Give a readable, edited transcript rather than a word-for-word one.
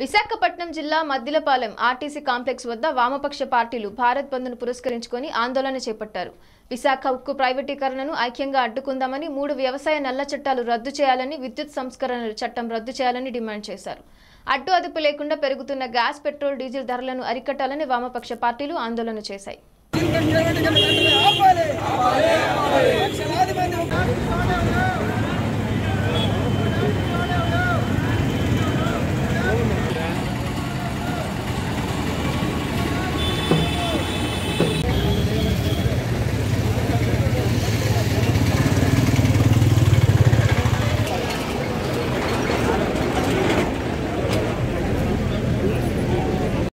Visakapatnam Jilla Madilapalam RTC complex Vada Vamapaksha Partilu Bharat Bandhanu Puraskarinchukoni Andolana Chepattaru. Visakha Ukku Privatikarnanu Aikyanga Addukundamani Moodu Vyavasaya Nalla Chattalu Raddu Cheyalani Vidyut Samskaranalu Chattam Raddu Cheyalani demand chesaru. Addu Adupu Lekunda Perugutuna gas petrol diesel dharalanu Arikatalani Vamapaksha Partilu Andolana Chesayi.